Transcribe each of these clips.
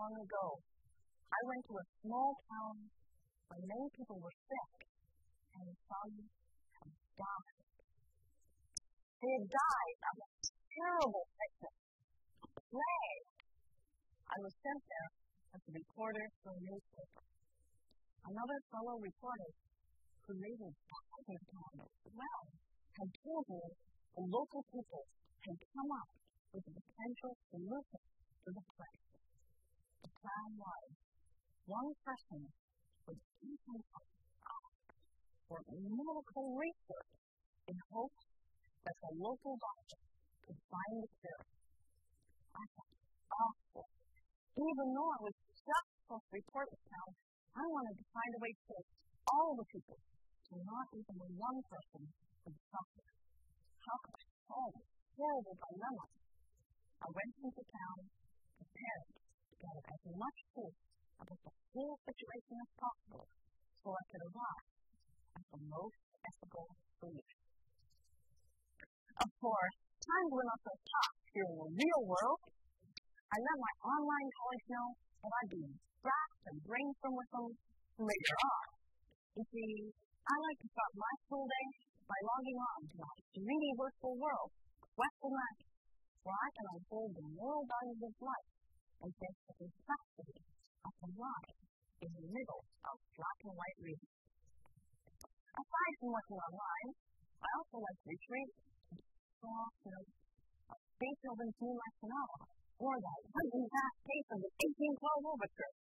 long ago. I went to a small town where many people were sick, and I saw you have died. They had died of a terrible sickness, a plague. I was sent there as a reporter for a newspaper. Another fellow reporter who made a thousand times as well had told me the local people had come up with a potential solution to the plague. The plan was one person would eat himself up for medical research in hopes that the local doctor could find the cure. I thought, awful. Even though I was just supposed to report it now, I wanted to find a way to save all the people, so not even one person would suffer. How could I solve this terrible dilemma? I went into town, prepared to get as much proof about the whole situation as possible, so I could arrive at the most ethical solution. Of course, time went up so fast here in the real world. I let my online colleagues know that I'd be back and brainstorm with them later on. You see, I like to start my school day by logging on to my dreamy virtual world, Western Life, where I can unfold the moral values of life and get the complexity of the lie in the middle of black and white reading. Aside from working online, I also like to retreat to small notes of Beethoven's New Life Sonata, or that one-and-a-half case of the 1812 Overture.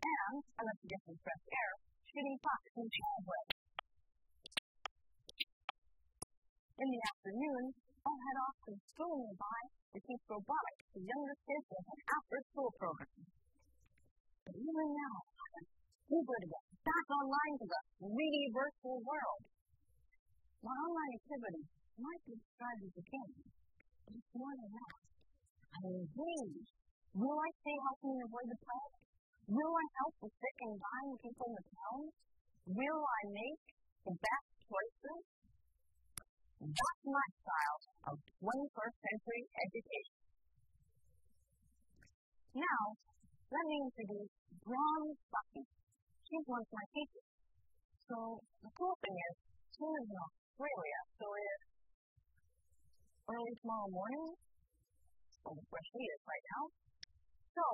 And I like to get some fresh air, shooting pots and childbread. In the afternoon, I'll head off to the school nearby to teach robotics to younger kids in an after-school program. But even now, I'm eager to get back online to the meaty virtual world. My online activity might be described as a game, but it's more than that. I'm engaged. Will I stay healthy and avoid the plague? Will I help the sick and dying people in the town? Will I make the best choices? That's my style of 21st century education. Now, let me introduce Brown Bucky. She's one of my teachers. So, the cool thing is, she lives in Australia, so it's early tomorrow morning, or where she is right now. So,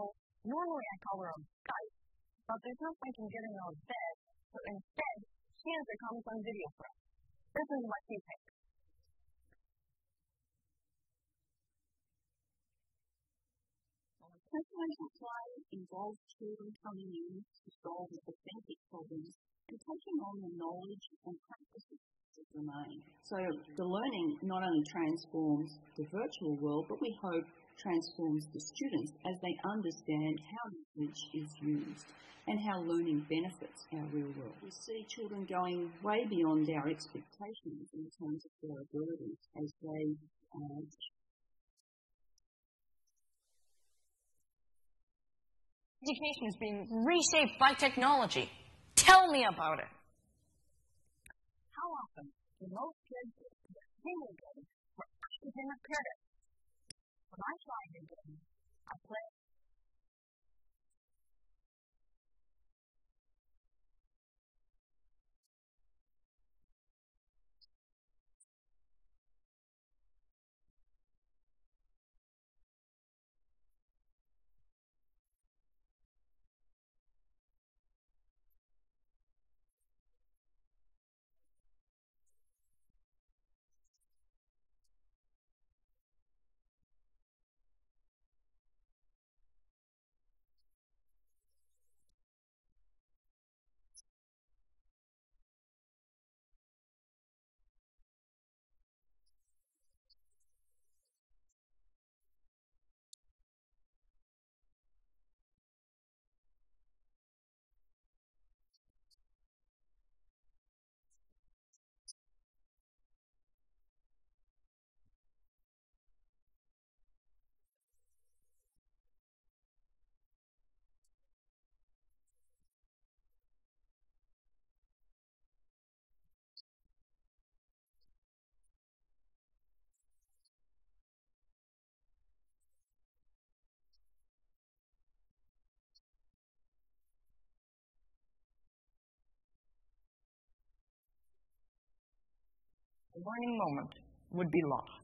normally I call her on Skype, but there's no point in getting her out of bed, so instead, she has her comments on video for us. This is what she thinks. Presidential flight involves children coming in to solve the basic problems and taking on the knowledge and practices that remain. So the learning not only transforms the virtual world, but we hope transforms the students as they understand how knowledge is used and how learning benefits our real world. We see children going way beyond our expectations in terms of their abilities as they Education is being reshaped by technology. Tell me about it. How often do most kids get really good for academic credit? When I try to do it, I play. learning moment would be lost.